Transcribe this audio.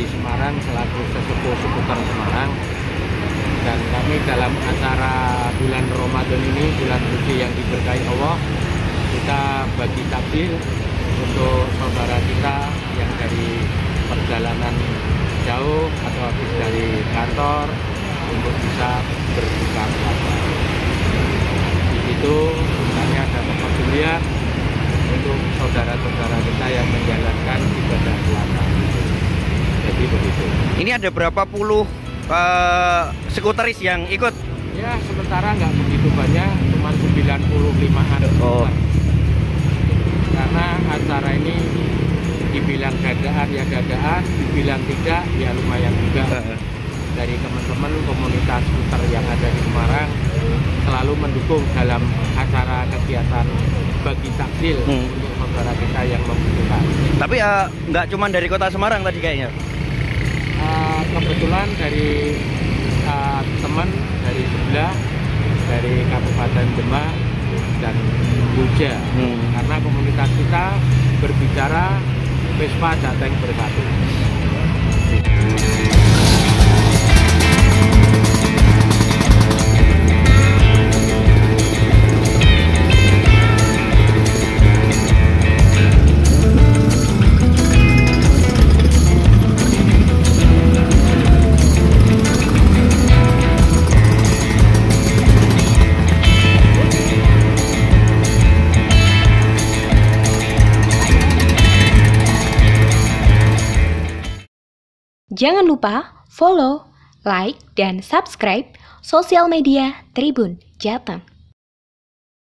di Semarang selaku sesepuh seputar Semarang, dan kami dalam acara bulan Ramadhan ini, bulan suci yang diberkahi Allah, kita bagi takjil untuk saudara kita yang dari perjalanan jauh atau habis dari kantor untuk bisa berbuka puasa. Di situ kami ada tempat kuliah untuk saudara-saudara kita yang menjalankan ibadah puasa. Jadi begitu. Ini ada berapa puluh skuteris yang ikut? Ya, sementara nggak begitu banyak, cuma 95-an. Oh. Karena acara ini dibilang dadaan ya dadaan, dibilang tidak ya lumayan juga. Dari teman-teman komunitas skuter yang ada di Semarang selalu mendukung dalam acara kegiatan bagi takjil untuk saudara kita yang membutuhkan. Tapi nggak cuma dari kota Semarang tadi kayaknya? Kebetulan dari teman dari sebelah, dari Kabupaten Demak dan Guja, karena komunitas kita berbicara Vespa Jateng bersatu. Jangan lupa follow, like, dan subscribe sosial media Tribun Jateng.